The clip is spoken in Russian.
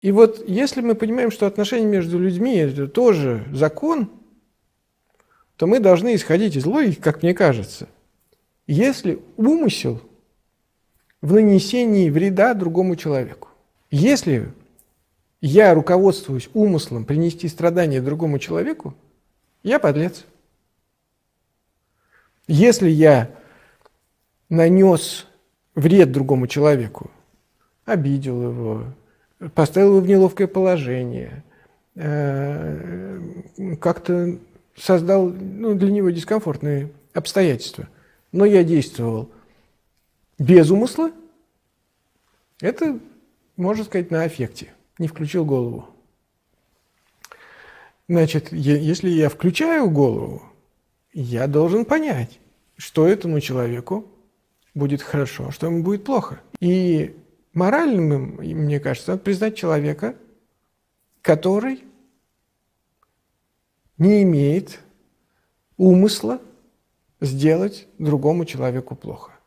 И вот если мы понимаем, что отношения между людьми – это тоже закон, то мы должны исходить из логики, как мне кажется. Если умысел в нанесении вреда другому человеку, если я руководствуюсь умыслом принести страдания другому человеку, я подлец. Если я нанес вред другому человеку, обидел его, поставил его в неловкое положение, как-то создал для него дискомфортные обстоятельства, но я действовал без умысла, это, можно сказать, на аффекте, не включил голову. Значит, если я включаю голову, я должен понять, что этому человеку будет хорошо, что ему будет плохо. И моральным, мне кажется, надо признать человека, который не имеет умысла сделать другому человеку плохо.